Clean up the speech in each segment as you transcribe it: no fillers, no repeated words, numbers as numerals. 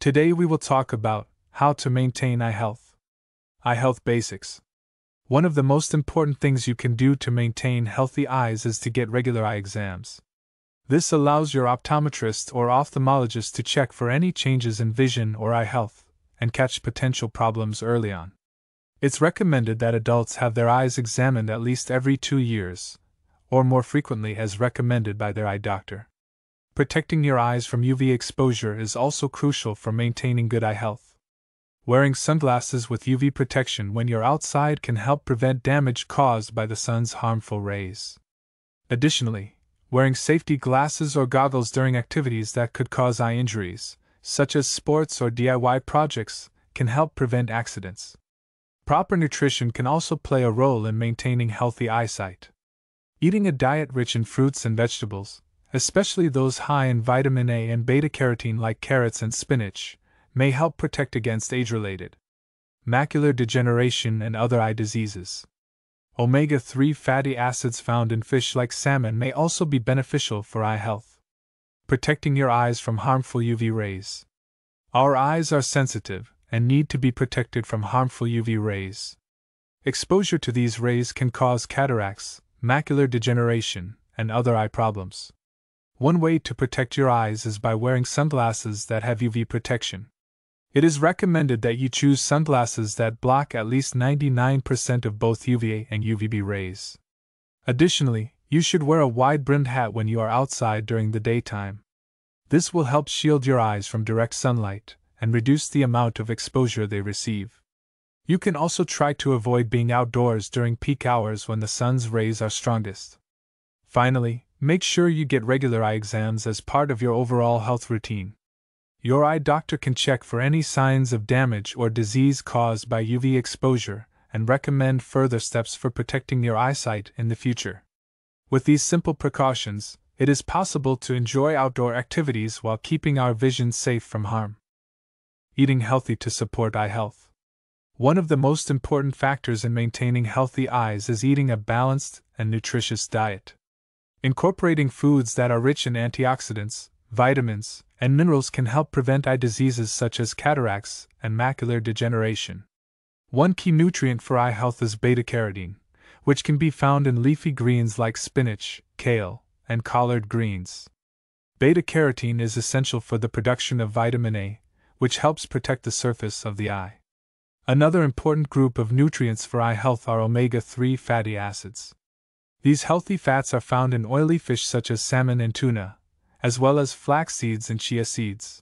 Today we will talk about how to maintain eye health. Eye health basics. One of the most important things you can do to maintain healthy eyes is to get regular eye exams. This allows your optometrist or ophthalmologist to check for any changes in vision or eye health and catch potential problems early on. It's recommended that adults have their eyes examined at least every 2 years, or more frequently as recommended by their eye doctor. Protecting your eyes from UV exposure is also crucial for maintaining good eye health. Wearing sunglasses with UV protection when you're outside can help prevent damage caused by the sun's harmful rays. Additionally, wearing safety glasses or goggles during activities that could cause eye injuries, such as sports or DIY projects, can help prevent accidents. Proper nutrition can also play a role in maintaining healthy eyesight. Eating a diet rich in fruits and vegetables, especially those high in vitamin A and beta-carotene like carrots and spinach, may help protect against age-related macular degeneration and other eye diseases. Omega-3 fatty acids found in fish like salmon may also be beneficial for eye health. Protecting your eyes from harmful UV rays. Our eyes are sensitive and need to be protected from harmful UV rays. Exposure to these rays can cause cataracts, macular degeneration, and other eye problems. One way to protect your eyes is by wearing sunglasses that have UV protection. It is recommended that you choose sunglasses that block at least 99% of both UVA and UVB rays. Additionally, you should wear a wide-brimmed hat when you are outside during the daytime. This will help shield your eyes from direct sunlight and reduce the amount of exposure they receive. You can also try to avoid being outdoors during peak hours when the sun's rays are strongest. Finally, make sure you get regular eye exams as part of your overall health routine. Your eye doctor can check for any signs of damage or disease caused by UV exposure and recommend further steps for protecting your eyesight in the future. With these simple precautions, it is possible to enjoy outdoor activities while keeping our vision safe from harm. Eating healthy to support eye health. One of the most important factors in maintaining healthy eyes is eating a balanced and nutritious diet. Incorporating foods that are rich in antioxidants, vitamins, and minerals can help prevent eye diseases such as cataracts and macular degeneration. One key nutrient for eye health is beta-carotene, which can be found in leafy greens like spinach, kale, and collard greens. Beta-carotene is essential for the production of vitamin A, which helps protect the surface of the eye. Another important group of nutrients for eye health are omega-3 fatty acids. These healthy fats are found in oily fish such as salmon and tuna, as well as flax seeds and chia seeds.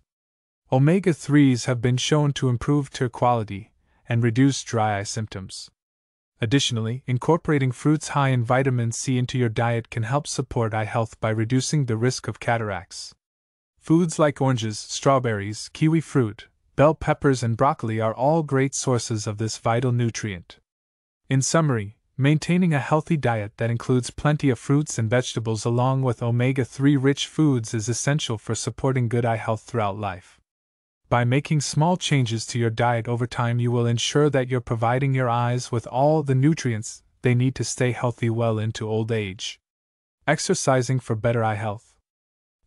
Omega-3s have been shown to improve tear quality and reduce dry eye symptoms. Additionally, incorporating fruits high in vitamin C into your diet can help support eye health by reducing the risk of cataracts. Foods like oranges, strawberries, kiwi fruit, bell peppers, and broccoli are all great sources of this vital nutrient. In summary, maintaining a healthy diet that includes plenty of fruits and vegetables along with omega-3 rich foods is essential for supporting good eye health throughout life. By making small changes to your diet over time, you will ensure that you're providing your eyes with all the nutrients they need to stay healthy well into old age. Exercising for better eye health.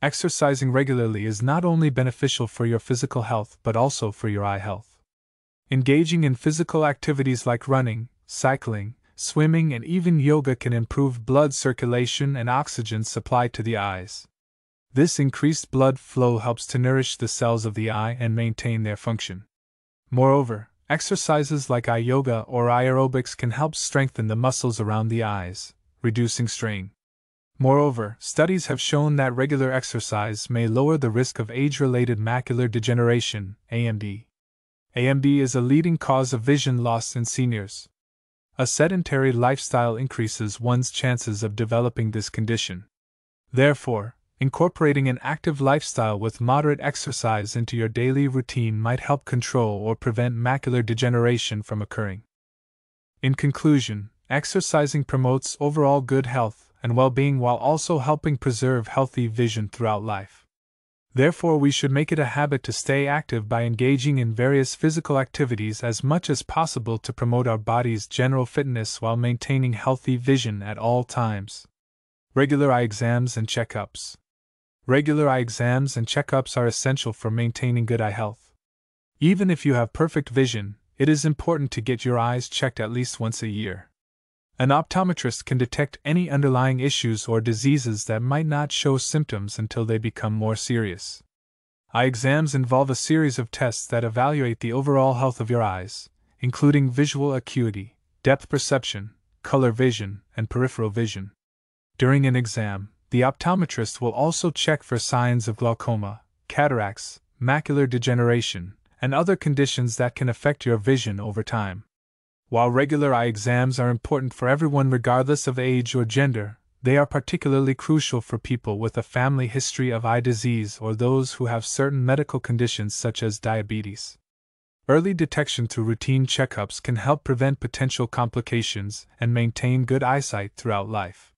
Exercising regularly is not only beneficial for your physical health but also for your eye health. Engaging in physical activities like running, cycling, swimming, and even yoga can improve blood circulation and oxygen supply to the eyes. This increased blood flow helps to nourish the cells of the eye and maintain their function. Moreover, exercises like eye yoga or aerobics can help strengthen the muscles around the eyes, reducing strain. Moreover, studies have shown that regular exercise may lower the risk of age-related macular degeneration, AMD. AMD is a leading cause of vision loss in seniors. A sedentary lifestyle increases one's chances of developing this condition. Therefore, incorporating an active lifestyle with moderate exercise into your daily routine might help control or prevent macular degeneration from occurring. In conclusion, exercising promotes overall good health and well-being while also helping preserve healthy vision throughout life. Therefore, we should make it a habit to stay active by engaging in various physical activities as much as possible to promote our body's general fitness while maintaining healthy vision at all times. Regular eye exams and checkups. Regular eye exams and checkups are essential for maintaining good eye health. Even if you have perfect vision, it is important to get your eyes checked at least once a year. An optometrist can detect any underlying issues or diseases that might not show symptoms until they become more serious. Eye exams involve a series of tests that evaluate the overall health of your eyes, including visual acuity, depth perception, color vision, and peripheral vision. During an exam, the optometrist will also check for signs of glaucoma, cataracts, macular degeneration, and other conditions that can affect your vision over time. While regular eye exams are important for everyone regardless of age or gender, they are particularly crucial for people with a family history of eye disease or those who have certain medical conditions such as diabetes. Early detection through routine checkups can help prevent potential complications and maintain good eyesight throughout life.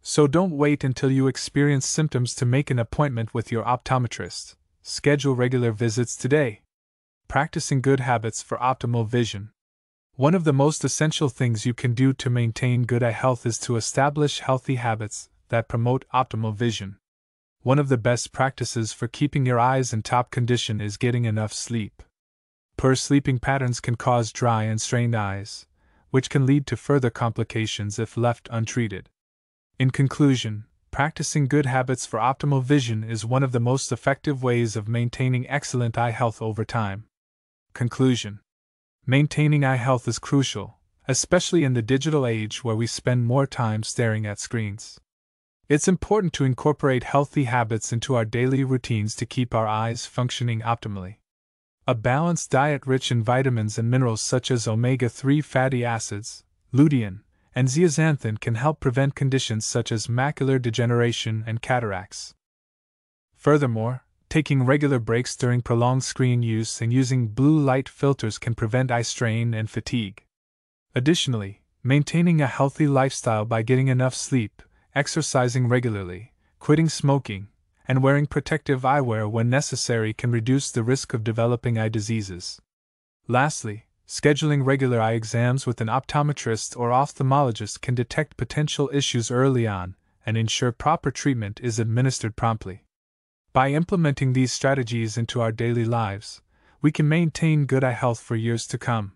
So don't wait until you experience symptoms to make an appointment with your optometrist. Schedule regular visits today. Practicing good habits for optimal vision. One of the most essential things you can do to maintain good eye health is to establish healthy habits that promote optimal vision. One of the best practices for keeping your eyes in top condition is getting enough sleep. Poor sleeping patterns can cause dry and strained eyes, which can lead to further complications if left untreated. In conclusion, practicing good habits for optimal vision is one of the most effective ways of maintaining excellent eye health over time. Conclusion. Maintaining eye health is crucial, especially in the digital age where we spend more time staring at screens. It's important to incorporate healthy habits into our daily routines to keep our eyes functioning optimally. A balanced diet rich in vitamins and minerals such as omega-3 fatty acids, lutein, and zeaxanthin can help prevent conditions such as macular degeneration and cataracts. Furthermore, taking regular breaks during prolonged screen use and using blue light filters can prevent eye strain and fatigue. Additionally, maintaining a healthy lifestyle by getting enough sleep, exercising regularly, quitting smoking, and wearing protective eyewear when necessary can reduce the risk of developing eye diseases. Lastly, scheduling regular eye exams with an optometrist or ophthalmologist can detect potential issues early on and ensure proper treatment is administered promptly. By implementing these strategies into our daily lives, we can maintain good eye health for years to come.